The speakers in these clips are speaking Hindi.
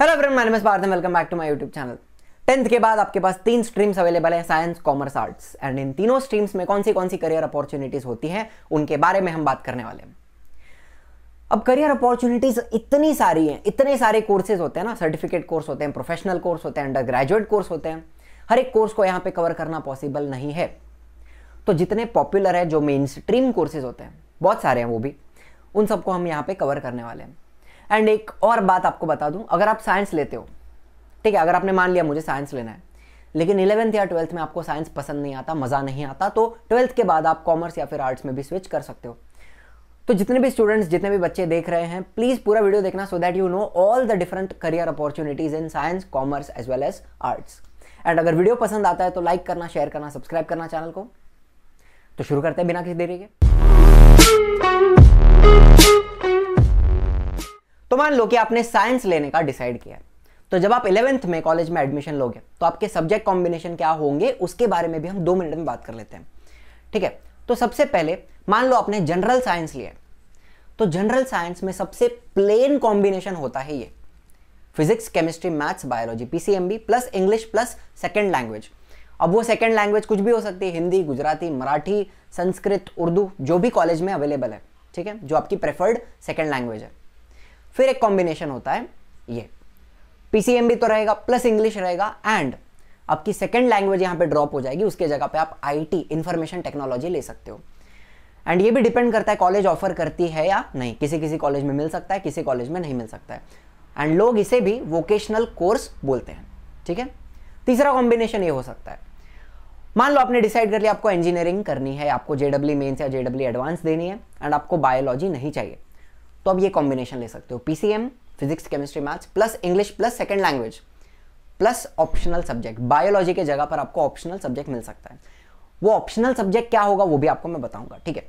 Hello everyone, my name is Parth, welcome back to my YouTube channel. Tenth के बाद आपके पास तीन स्ट्रीम्स अवेलेबल है, साइंस, कॉमर्स, आर्ट्स। एंड इन तीनों स्ट्रीम्स में कौन सी करियर अपॉर्चुनिटीज होती हैं उनके बारे में हम बात करने वाले हैं। अब करियर अपॉर्चुनिटीज इतनी सारी हैं, इतने सारे कोर्सेज होते हैं ना, सर्टिफिकेट कोर्स होते हैं, प्रोफेशनल कोर्स होते हैं, अंडर ग्रेजुएट कोर्स होते हैं। हर एक कोर्स को यहाँ पे कवर करना पॉसिबल नहीं है। तो जितने पॉपुलर है जो मेन स्ट्रीम कोर्सेज होते हैं, बहुत सारे हैं, वो भी उन सबको हम यहाँ पे कवर करने वाले हैं। एंड एक और बात आपको बता दूं, अगर आप साइंस लेते हो, ठीक है, अगर आपने मान लिया मुझे साइंस लेना है लेकिन 11th या 12th में आपको साइंस पसंद नहीं आता, मज़ा नहीं आता, तो 12th के बाद आप कॉमर्स या फिर आर्ट्स में भी स्विच कर सकते हो। तो जितने भी स्टूडेंट्स, जितने भी बच्चे देख रहे हैं, प्लीज़ पूरा वीडियो देखना so that you know all the different career opportunities in science, commerce as well as arts. And अगर वीडियो पसंद आता है तो लाइक करना, शेयर करना, सब्सक्राइब करना चैनल को। तो शुरू करते हैं बिना किसी देरी के। तो मान लो कि आपने साइंस लेने का डिसाइड किया है, तो जब आप 11th में कॉलेज में एडमिशन लोगे तो आपके सब्जेक्ट कॉम्बिनेशन क्या होंगे उसके बारे में भी हम 2 मिनट में बात कर लेते हैं, ठीक है। तो सबसे पहले मान लो आपने जनरल साइंस लिया है, तो जनरल साइंस में सबसे प्लेन कॉम्बिनेशन होता है ये, physics, chemistry, maths, biology, PCMB plus English plus second language. अब वो सेकेंड लैंग्वेज कुछ भी हो सकती है, हिंदी, गुजराती, मराठी, संस्कृत, उर्दू, जो भी कॉलेज में अवेलेबल है, ठीक है, जो आपकी प्रेफर्ड सेकेंड लैंग्वेज है। फिर एक कॉम्बिनेशन होता है ये, PCMB तो रहेगा प्लस इंग्लिश रहेगा एंड आपकी सेकेंड लैंग्वेज यहाँ पे ड्रॉप हो जाएगी, उसके जगह पे आप IT, इंफॉर्मेशन टेक्नोलॉजी ले सकते हो। एंड ये भी डिपेंड करता है कॉलेज ऑफर करती है या नहीं, किसी कॉलेज में मिल सकता है, किसी कॉलेज में नहीं मिल सकता है। एंड लोग इसे भी वोकेशनल कोर्स बोलते हैं, ठीक है। तीसरा कॉम्बिनेशन ये हो सकता है, मान लो आपने डिसाइड कर लिया आपको इंजीनियरिंग करनी है, आपको JEE मेन्स या JEE एडवांस देनी है एंड आपको बायोलॉजी नहीं चाहिए, तो अब ये कॉम्बिनेशन ले सकते हो, PCM, physics, chemistry, maths plus English plus second language plus optional subject. Biology के जगह पर आपको ऑप्शनल सब्जेक्ट मिल सकता है, वो ऑप्शनल सब्जेक्ट क्या होगा वो भी आपको मैं बताऊंगा, ठीक है।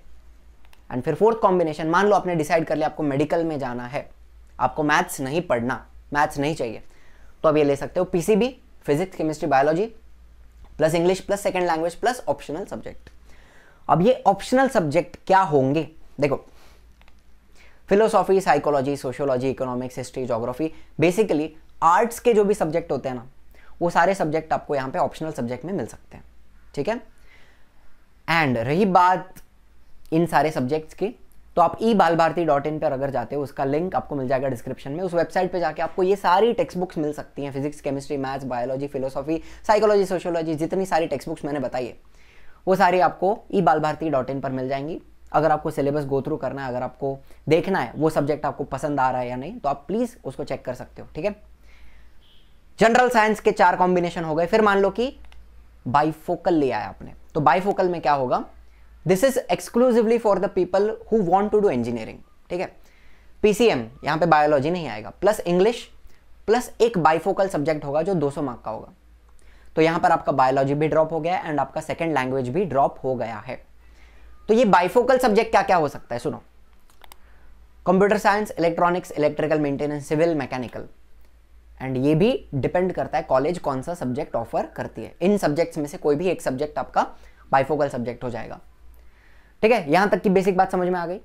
एंड फिर फोर्थ कॉम्बिनेशन, मान लो आपने डिसाइड कर लिया आपको मेडिकल में जाना है, आपको मैथ्स नहीं पढ़ना, मैथ्स नहीं चाहिए, तो अब ये ले सकते हो, PCB, physics, chemistry, biology plus English plus second language plus optional subject. अब ये ऑप्शनल सब्जेक्ट क्या होंगे, देखो philosophy, psychology, sociology, economics, history, geography, basically arts के जो भी सब्जेक्ट होते हैं ना, वो सारे सब्जेक्ट आपको यहाँ पे ऑप्शनल सब्जेक्ट में मिल सकते हैं, ठीक है। एंड रही बात इन सारे सब्जेक्ट्स की, तो आप ebalbharati.in पर अगर जाते हो, उसका लिंक आपको मिल जाएगा डिस्क्रिप्शन में, उस वेबसाइट पे जाके आपको ये सारी टेक्स्ट बुक्स मिल सकती हैं, physics, chemistry, maths, biology, philosophy, psychology, sociology, जितनी सारी टेक्स्ट बुक्स मैंने बताई है वो सारी आपको ebalbharati.in पर मिल जाएंगी। अगर आपको सिलेबस गो थ्रू करना है, अगर आपको देखना है वो सब्जेक्ट आपको पसंद आ रहा है या नहीं, तो आप प्लीज़ उसको चेक कर सकते हो, ठीक है। जनरल साइंस के 4 कॉम्बिनेशन हो गए। फिर मान लो कि बाईफोकल लिया है आपने, तो बाईफोकल में क्या होगा, this is exclusively for the people who want to do engineering, ठीक है। PCM, यहाँ पे बायोलॉजी नहीं आएगा, प्लस इंग्लिश प्लस एक बाईफोकल सब्जेक्ट होगा जो 200 मार्क का होगा, तो यहाँ पर आपका बायोलॉजी भी ड्रॉप हो गया एंड आपका सेकेंड लैंग्वेज भी ड्रॉप हो गया है। तो ये बाइफोकल सब्जेक्ट क्या क्या हो सकता है सुनो, computer science, electronics, electrical maintenance, civil, mechanical. And ये भी डिपेंड करता है कॉलेज कौन सा सब्जेक्ट ऑफर करती है, इन सब्जेक्ट्स में से कोई भी एक सब्जेक्ट आपका बाइफोकल सब्जेक्ट हो जाएगा, ठीक है। यहां तक की बेसिक बात समझ में आ गई।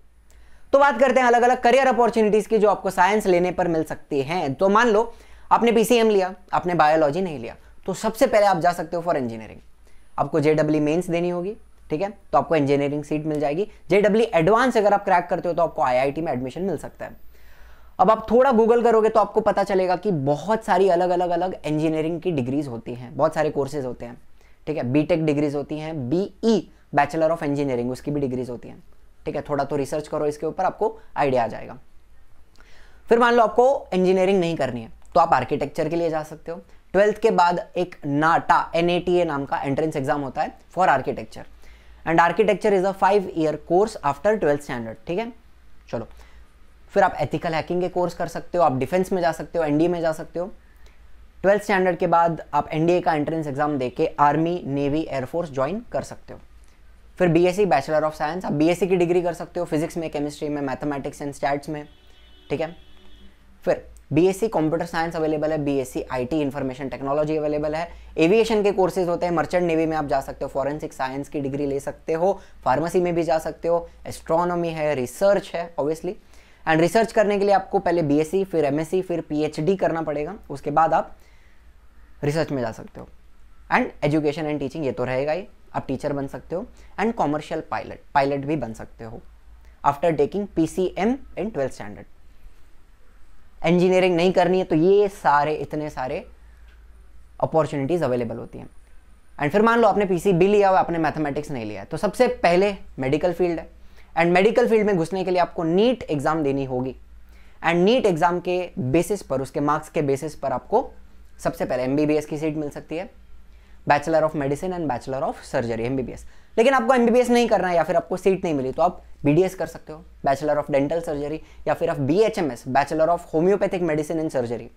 तो बात करते हैं अलग अलग करियर अपॉर्चुनिटीज की जो आपको साइंस लेने पर मिल सकती हैं। तो मान लो आपने PCM लिया, आपने बायोलॉजी नहीं लिया, तो सबसे पहले आप जा सकते हो फॉर इंजीनियरिंग। आपको JEE मेन्स देनी होगी, ठीक है, तो आपको इंजीनियरिंग सीट मिल जाएगी। JEE एडवांस अगर आप क्रैक करते हो तो आपको IIT में एडमिशन मिल सकता है। अब आप थोड़ा गूगल करोगे तो आपको पता चलेगा कि बहुत सारी अलग अलग इंजीनियरिंग की डिग्रीज होती हैं, बहुत सारे कोर्सेज होते हैं, ठीक है। BTech डिग्रीज होती हैं, BE, बैचलर ऑफ इंजीनियरिंग, उसकी भी डिग्रीज होती हैं, ठीक है। थोड़ा तो रिसर्च करो इसके ऊपर, आपको आइडिया आ जाएगा। फिर मान लो आपको इंजीनियरिंग नहीं करनी है तो आप आर्किटेक्चर के लिए जा सकते हो। 12th के बाद एक NATA नाम का एंट्रेंस एग्जाम होता है for architecture, and architecture is a 5-year course after 12th standard, ठीक है। चलो फिर आप एथिकल हैकिंग के कोर्स कर सकते हो, आप डिफेंस में जा सकते हो, NDA में जा सकते हो। 12th स्टैंडर्ड के बाद आप NDA का एंट्रेंस एग्जाम देके आर्मी, नेवी, एयरफोर्स ज्वाइन कर सकते हो। फिर BSc, बैचलर ऑफ साइंस, आप BSc की डिग्री कर सकते हो फिजिक्स में, केमिस्ट्री में, मैथमेटिक्स एंड स्टैट्स में, ठीक है। फिर BSc कंप्यूटर साइंस अवेलेबल है, BSc IT, information technology available है। एविएशन के कोर्सेज होते हैं, मर्चेंट नेवी में आप जा सकते हो, फॉरेंसिक साइंस की डिग्री ले सकते हो, फार्मेसी में भी जा सकते हो, एस्ट्रोनॉमी है, रिसर्च है ऑब्वियसली, एंड रिसर्च करने के लिए आपको पहले बीएससी फिर एमएससी फिर पीएचडी करना पड़ेगा, उसके बाद आप रिसर्च में जा सकते हो। एंड एजुकेशन एंड टीचिंग ये तो रहेगा ही, आप टीचर बन सकते हो एंड कॉमर्शियल पायलट भी बन सकते हो after taking PCM in 12th standard. Engineering नहीं करनी है तो ये सारे इतने सारे अपॉर्चुनिटीज़ अवेलेबल होती हैं। एंड फिर मान लो आपने पीसीबी लिया हुआ, आपने मैथमेटिक्स नहीं लिया है, तो सबसे पहले मेडिकल फील्ड है एंड मेडिकल फील्ड में घुसने के लिए आपको नीट एग्ज़ाम देनी होगी एंड नीट एग्ज़ाम के बेसिस पर, उसके मार्क्स के बेसिस पर आपको सबसे पहले एमबीबीएस की सीट मिल सकती है, bachelor of medicine and bachelor of surgery MBBS. लेकिन आपको एमबीबीएस नहीं करना है या फिर आपको सीट नहीं मिली तो आप बीडीएस कर सकते हो, बैचलर ऑफ डेंटल सर्जरी, या फिर आप BHMS bachelor of homeopathic medicine and surgery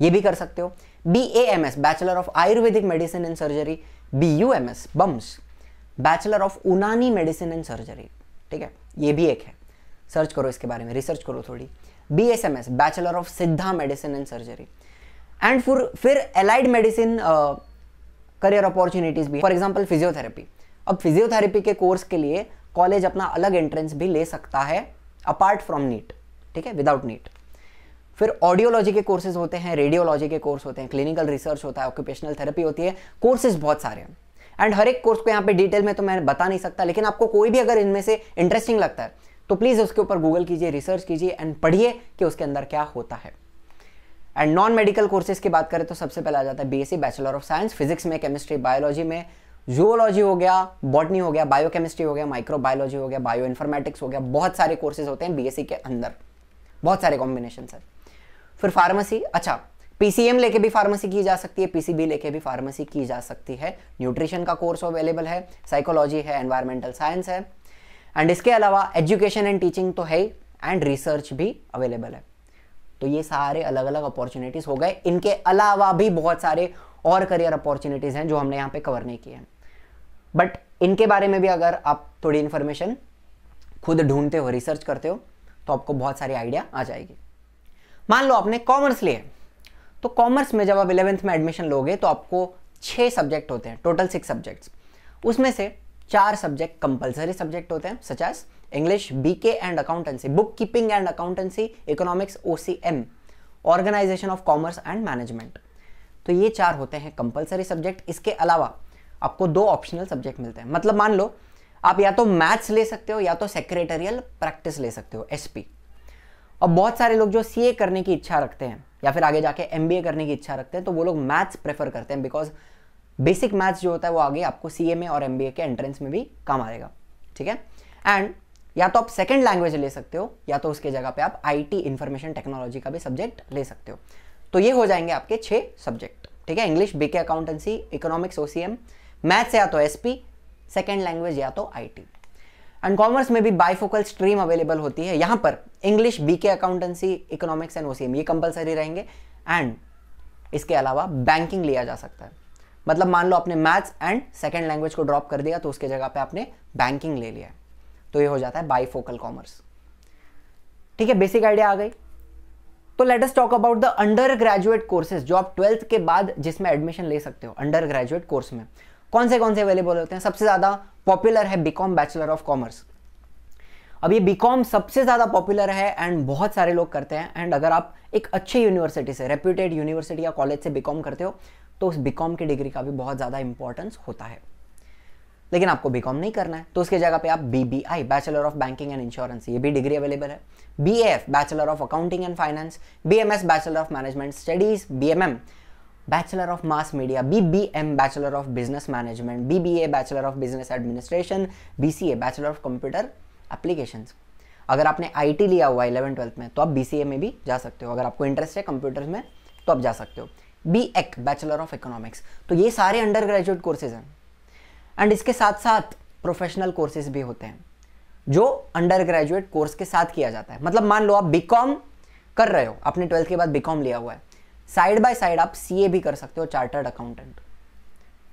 ये भी कर सकते हो, BAMS bachelor of Ayurvedic medicine and surgery, BUMS BUMS bachelor of Unani medicine and surgery, ठीक है ये भी एक है, सर्च करो इसके बारे में, रिसर्च करो थोड़ी, BSMS bachelor of Siddha medicine and surgery. And फिर एलाइड मेडिसिन करियर अपॉर्चुनिटीज़ भी, फॉर एग्जाम्पल फिजियोथेरेपी। अब फिजियोथेरेपी के कोर्स के लिए कॉलेज अपना अलग एंट्रेंस भी ले सकता है अपार्ट फ्रॉम नीट, ठीक है विदाउट नीट। फिर ऑडियोलॉजी के कोर्सेज होते हैं, रेडियोलॉजी के कोर्स होते हैं, क्लिनिकल रिसर्च होता है, ऑक्यूपेशनल थेरेपी होती है, कोर्सेज बहुत सारे हैं। एंड हर एक कोर्स को यहाँ पे डिटेल में तो मैं बता नहीं सकता, लेकिन आपको कोई भी अगर इनमें से इंटरेस्टिंग लगता है तो प्लीज़ उसके ऊपर गूगल कीजिए, रिसर्च कीजिए एंड पढ़िए कि उसके अंदर क्या होता है। एंड नॉन मेडिकल कोर्सेज की बात करें तो सबसे पहले आ जाता है BSc bachelor of science, physics में, केमिस्ट्री, बायोलॉजी में, जूलॉजी हो गया, बॉटनी हो गया, बायोकेमिस्ट्री हो गया, माइक्रोबायोलॉजी हो गया, बायो इन्फॉर्मेटिक्स हो गया, बहुत सारे कोर्सेज होते हैं बीएससी के अंदर, बहुत सारे कॉम्बिनेशन है। फिर फार्मेसी, अच्छा पीसीएम लेके भी फार्मेसी की जा सकती है, पीसीबी लेके भी फार्मेसी की जा सकती है, न्यूट्रिशन का कोर्स अवेलेबल है, साइकोलॉजी है, एनवायरमेंटल साइंस है, एंड इसके अलावा एजुकेशन एंड टीचिंग तो है एंड रिसर्च भी अवेलेबल है। तो ये सारे अलग अलग अपॉर्चुनिटीज़ हो गए, इनके अलावा भी बहुत सारे और करियर अपॉर्चुनिटीज़ हैं जो हमने यहाँ पे कवर नहीं किए हैं, बट इनके बारे में भी अगर आप थोड़ी इन्फॉर्मेशन खुद ढूंढते हो, रिसर्च करते हो तो आपको बहुत सारी आइडिया आ जाएगी। मान लो आपने कॉमर्स लिए, तो कॉमर्स में जब आप 11th में एडमिशन लोगे तो आपको 6 सब्जेक्ट होते हैं, टोटल 6 सब्जेक्ट्स, उसमें से 4 सब्जेक्ट कंपलसरी सब्जेक्ट होते हैं, such as English, BK and accountancy, book keeping and accountancy, economics, OCM, organisation of commerce and management. तो ये 4 होते हैं कंपलसरी सब्जेक्ट, इसके अलावा आपको 2 ऑप्शनल सब्जेक्ट मिलते हैं। मतलब मान लो आप या तो मैथ्स ले सकते हो या तो सेक्रेटेरियल प्रैक्टिस ले सकते हो, एसपी। अब बहुत सारे लोग जो सीए करने की इच्छा रखते हैं या फिर आगे जाके एमबीए करने की इच्छा रखते हैं तो वो लोग मैथ्स प्रेफर करते हैं, बिकॉज बेसिक मैथ्स जो होता है वो आगे आपको सीए में और एमबीए के एंट्रेंस में भी काम आएगा, ठीक है। एंड या तो आप सेकंड लैंग्वेज ले सकते हो या तो उसके जगह पे आप आईटी इंफॉर्मेशन टेक्नोलॉजी का भी सब्जेक्ट ले सकते हो। तो ये हो जाएंगे आपके 6 सब्जेक्ट, ठीक है, English, BK accountancy, economics, OCM, maths या तो एसपी, सेकेंड लैंग्वेज या तो आईटी। एंड कॉमर्स में भी बाईफोकल स्ट्रीम अवेलेबल होती है, यहाँ पर English, BK accountancy, economics and OCM ये कंपलसरी रहेंगे, एंड इसके अलावा बैंकिंग लिया जा सकता है। मतलब मान लो आपने मैथ्स एंड सेकंड लैंग्वेज को ड्रॉप कर दिया तो उसके जगह पे आपने बैंकिंग ले लिया है, तो ये हो जाता है बाईफोकल कॉमर्स, ठीक है, बेसिक आइडिया आ गई। तो let us talk about the undergraduate courses जो आप 12th के बाद जिसमें एडमिशन ले सकते हो। अंडर ग्रेजुएट कोर्स में कौन से अवेलेबल होते हैं? सबसे ज़्यादा पॉपुलर है बीकॉम बैचलर ऑफ कॉमर्स। अब ये बीकॉम सबसे ज़्यादा पॉपुलर है एंड बहुत सारे लोग करते हैं, एंड अगर आप एक अच्छे यूनिवर्सिटी से, रेप्यूटेड यूनिवर्सिटी या कॉलेज से बीकॉम करते हो तो उस बीकॉम की डिग्री का भी बहुत ज़्यादा इंपॉर्टेंस होता है। लेकिन आपको बीकॉम नहीं करना है तो उसके जगह पे आप BBI bachelor of banking and insurance ये भी डिग्री अवेलेबल है, BF bachelor of accounting and finance, BMS bachelor of management studies, BMM bachelor of mass media, BBM bachelor of business management, BBA bachelor of business administration, BCA bachelor of computer applications. अगर आपने आईटी लिया हुआ 11th-12th में तो आप बीसीए में भी जा सकते हो, अगर आपको इंटरेस्ट है कंप्यूटर्स में तो आप जा सकते हो, बीएक बैचलर ऑफ इकोनॉमिक्स। तो ये सारे अंडर ग्रेजुएट कोर्सेज हैं, एंड इसके साथ साथ प्रोफेशनल कोर्सेज भी होते हैं जो अंडर ग्रेजुएट कोर्स के साथ किया जाता है। मतलब मान लो आप बीकॉम कर रहे हो, आपने 12th के बाद बीकॉम लिया हुआ है, साइड बाय साइड आप सीए भी कर सकते हो, चार्टर्ड अकाउंटेंट।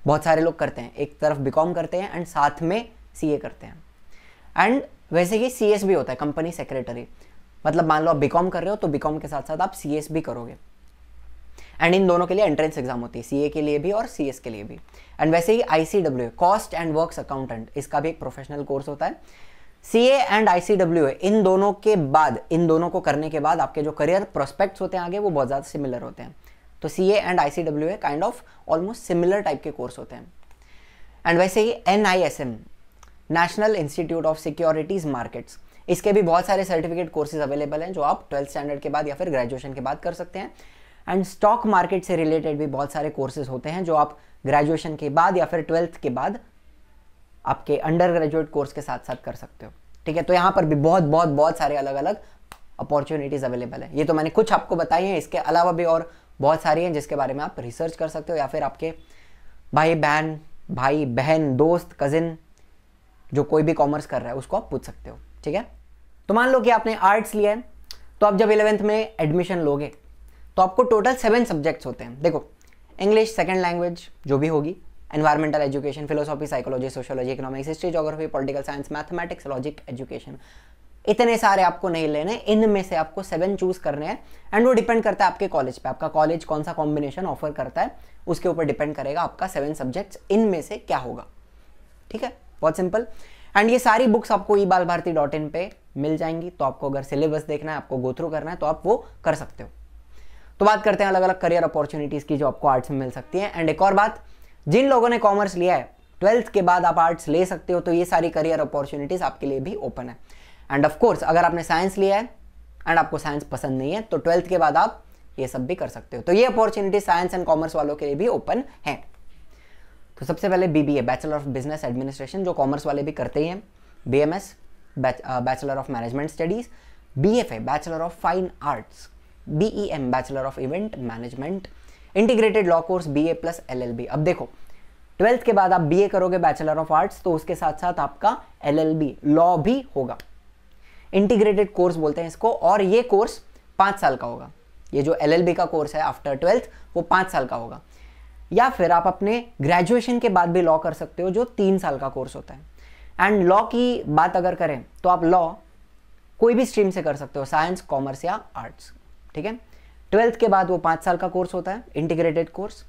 बहुत सारे लोग करते हैं, एक तरफ बीकॉम करते हैं एंड साथ में सीए करते हैं। एंड वैसे ही सीएस भी होता है, कंपनी सेक्रेटरी। मतलब मान लो आप बीकॉम कर रहे हो तो बीकॉम के साथ साथ आप सीएस भी करोगे, एंड इन दोनों के लिए एंट्रेंस एग्जाम होती है, सीए के लिए भी और सीएस के लिए भी। एंड वैसे ही ICW, cost and works accountant, इसका भी एक प्रोफेशनल कोर्स होता है। सीए एंड आईसीडब्ल्यूए इन दोनों को करने के बाद आपके जो करियर प्रोस्पेक्ट्स होते हैं आगे वो बहुत ज़्यादा सिमिलर होते हैं। तो CA and ICWA kind of almost similar type के कोर्स होते हैं। एंड वैसे ही NISM national institute of securities markets, इसके भी बहुत सारे सर्टिफिकेट कोर्सेज अवेलेबल हैं जो आप 12th स्टैंडर्ड के बाद या फिर ग्रेजुएशन के बाद कर सकते हैं। एंड स्टॉक मार्केट से रिलेटेड भी बहुत सारे कोर्सेज होते हैं जो आप ग्रेजुएशन के बाद या फिर 12th के बाद आपके अंडर ग्रेजुएट कोर्स के साथ साथ कर सकते हो। ठीक है, तो यहाँ पर भी बहुत बहुत बहुत सारे अलग अलग अपॉर्चुनिटीज़ अवेलेबल है। ये तो मैंने कुछ आपको बताई हैं, इसके अलावा भी और बहुत सारी हैं जिसके बारे में आप रिसर्च कर सकते हो या फिर आपके भाई बहन दोस्त कज़िन जो कोई भी कॉमर्स कर रहा है उसको आप पूछ सकते हो। ठीक है, तो मान लो कि आपने आर्ट्स लिया है, तो आप जब 11th में एडमिशन लोगे तो आपको टोटल 7 सब्जेक्ट्स होते हैं। देखो, इंग्लिश, सेकेंड लैंग्वेज जो भी होगी, environmental education, philosophy, psychology, sociology, economics, history, geography, political science, mathematics, logic, education. इतने सारे आपको नहीं लेने, इनमें से आपको 7 चूज करने हैं। एंड वो डिपेंड करता है आपके कॉलेज पे, आपका कॉलेज कौन सा कॉम्बिनेशन ऑफर करता है उसके ऊपर डिपेंड करेगा आपका 7 सब्जेक्ट्स इनमें से क्या होगा। ठीक है, बहुत सिंपल। एंड ये सारी बुक्स आपको ebalbharati.in पे मिल जाएंगी, तो आपको अगर सिलेबस देखना है, आपको गो थ्रू करना है तो आप वो कर सकते हो। तो बात करते हैं अलग अलग करियर अपॉर्चुनिटीज़ की जो आपको आर्ट्स में मिल सकती है। एंड एक और बात, जिन लोगों ने कॉमर्स लिया है 12th के बाद आप आर्ट्स ले सकते हो, तो ये सारी करियर अपॉर्चुनिटीज़ आपके लिए भी ओपन है। एंड ऑफ कोर्स अगर आपने साइंस लिया है एंड आपको साइंस पसंद नहीं है तो 12th के बाद आप ये सब भी कर सकते हो। तो ये अपॉर्चुनिटी साइंस एंड कॉमर्स वालों के लिए भी ओपन है। तो सबसे पहले BBA, bachelor of business administration, जो कॉमर्स वाले भी करते ही हैं। BMS, bachelor of management studies. BFA, bachelor of fine arts. BEM, bachelor of event management. Integrated law course, BA plus LLB. अब देखो, 12th के बाद आप बीए करोगे, बैचलर ऑफ आर्ट्स, तो उसके साथ साथ आपका एलएलबी लॉ भी होगा। इंटीग्रेटेड कोर्स बोलते हैं इसको, और ये कोर्स 5 साल का होगा। ये जो एलएलबी का कोर्स है आफ्टर 12th वो 5 साल का होगा। या फिर आप अपने ग्रेजुएशन के बाद भी लॉ कर सकते हो जो 3 साल का कोर्स होता है। एंड लॉ की बात अगर करें तो आप लॉ कोई भी स्ट्रीम से कर सकते हो, साइंस, कॉमर्स या आर्ट्स। ठीक है, 12th के बाद वो 5 साल का कोर्स होता है इंटीग्रेटेड कोर्स,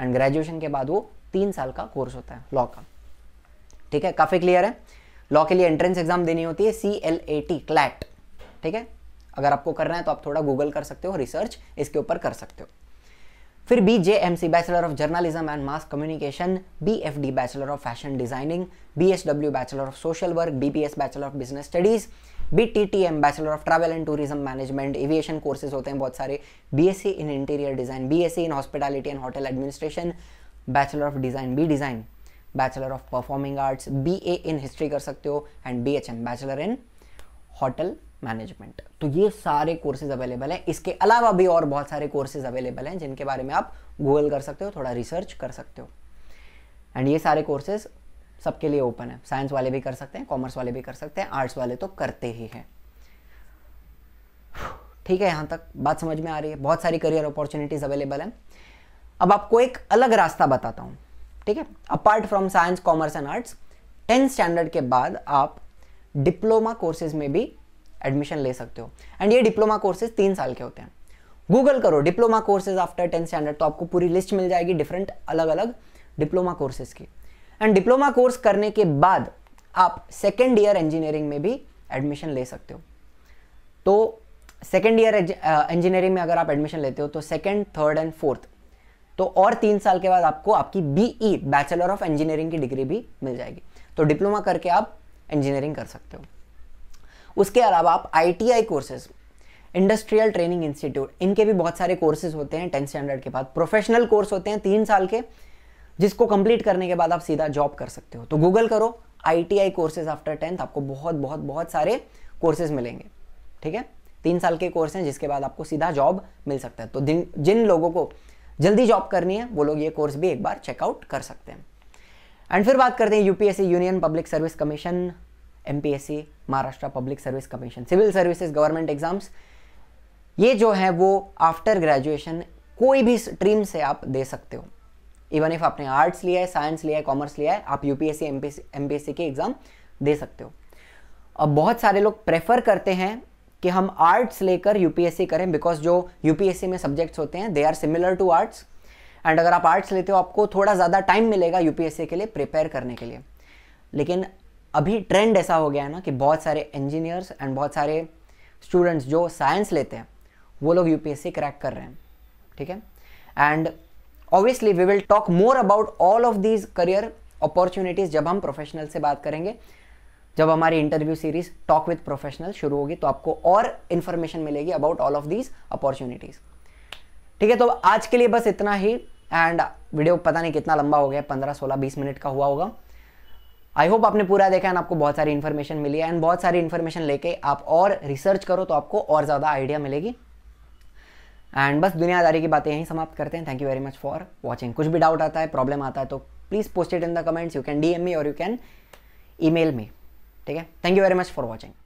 एंड ग्रेजुएशन के बाद वो 3 साल का कोर्स होता है लॉ का। ठीक है, काफ़ी क्लियर है। लॉ के लिए एंट्रेंस एग्जाम देनी होती है CLAT। ठीक है, अगर आपको करना है तो आप थोड़ा गूगल कर सकते हो, रिसर्च इसके ऊपर कर सकते हो। फिर BJMC, bachelor of journalism and mass communication. BFD, bachelor of fashion designing. BSW, bachelor of social work. BBS, bachelor of business studies. BTTM, bachelor of travel and tourism management. Aviation courses होते हैं बहुत सारे। BSc in interior design. BSc in hospitality and hotel administration. Bachelor of design, B design, bachelor of performing arts. BA in history कर सकते हो, and BHM, bachelor in hotel management. तो ये सारे कोर्सेज अवेलेबल हैं। इसके अलावा भी और बहुत सारे कोर्सेज अवेलेबल हैं जिनके बारे में आप गूगल कर सकते हो, थोड़ा रिसर्च कर सकते हो। एंड ये सारे कोर्सेज सबके लिए ओपन है, साइंस वाले भी कर सकते हैं, कॉमर्स वाले भी कर सकते हैं, आर्ट्स वाले तो करते ही हैं। ठीक है, यहाँ तक बात समझ में आ रही है। बहुत सारी करियर अपॉर्चुनिटीज़ अवेलेबल हैं। अब आपको एक अलग रास्ता बताता हूँ। ठीक है, apart from science, commerce and arts, 10th standard के बाद आप डिप्लोमा कोर्सेज में भी एडमिशन ले सकते हो। एंड ये डिप्लोमा कोर्सेज 3 साल के होते हैं। गूगल करो diploma courses after 10th standard, तो आपको पूरी लिस्ट मिल जाएगी डिफरेंट अलग अलग डिप्लोमा कोर्सेज की। एंड डिप्लोमा कोर्स करने के बाद आप सेकेंड ईयर इंजीनियरिंग में भी एडमिशन ले सकते हो। तो सेकेंड ईयर इंजीनियरिंग में अगर आप एडमिशन लेते हो तो सेकेंड, थर्ड एंड फोर्थ, तो और 3 साल के बाद आपको आपकी BE, बैचलर ऑफ इंजीनियरिंग की डिग्री भी मिल जाएगी। तो डिप्लोमा करके आप इंजीनियरिंग कर सकते हो। उसके अलावा आप ITI courses, industrial training institute, इनके भी बहुत सारे कोर्सेज होते हैं 10th स्टैंडर्ड के बाद। प्रोफेशनल कोर्स होते हैं 3 साल के, जिसको कंप्लीट करने के बाद आप सीधा जॉब कर सकते हो। तो गूगल करो ITI कोर्सेज आफ्टर 10th, आपको बहुत बहुत बहुत सारे कोर्सेज मिलेंगे। ठीक है, 3 साल के कोर्स हैं जिसके बाद आपको सीधा जॉब मिल सकता है। तो जिन लोगों को जल्दी जॉब करनी है वो लोग ये कोर्स भी एक बार चेकआउट कर सकते हैं। एंड फिर बात करते हैं UPSC, union public service commission, MPSC, Maharashtra public service commission, civil services government exams. ये जो है वो आफ्टर ग्रेजुएशन कोई भी स्ट्रीम से आप दे सकते हो। इवन इफ आपने आर्ट्स लिया है, साइंस लिया है, कॉमर्स लिया है, आप UPSC, MPSC के एग्ज़ाम दे सकते हो। अब बहुत सारे लोग प्रेफर करते हैं कि हम आर्ट्स लेकर UPSC करें, बिकॉज जो UPSC में सब्जेक्ट्स होते हैं they are similar to arts. And अगर आप आर्ट्स लेते हो आपको थोड़ा ज़्यादा टाइम मिलेगा UPSC के लिए प्रिपेयर करने के लिए। लेकिन अभी ट्रेंड ऐसा हो गया है ना कि बहुत सारे इंजीनियर्स एंड बहुत सारे स्टूडेंट्स जो साइंस लेते हैं वो लोग यूपीएससी क्रैक कर रहे हैं, ठीक है। And obviously we will talk more about all of these career opportunities जब हम प्रोफेशनल से बात करेंगे, जब हमारी interview series talk with professional शुरू होगी तो आपको और इन्फॉर्मेशन मिलेगी about all of these opportunities, ठीक है। तो आज के लिए बस इतना ही एंड वीडियो पता नहीं कितना लंबा हो गया, 15, 16, 20 मिनट का हुआ होगा। आई होप आपने पूरा देखा एंड आपको बहुत सारी इन्फॉर्मेशन मिली है एंड बहुत सारी इन्फॉर्मेशन लेके आप और रिसर्च करो तो आपको और ज़्यादा आइडिया मिलेगी। एंड बस दुनियादारी की बातें यहीं समाप्त करते हैं। Thank you very much for watching. कुछ भी डाउट आता है, प्रॉब्लम आता है तो please post it in the comments, you can DM me और यू कैन ईमेल मी, ठीक है। Thank you very much for watching.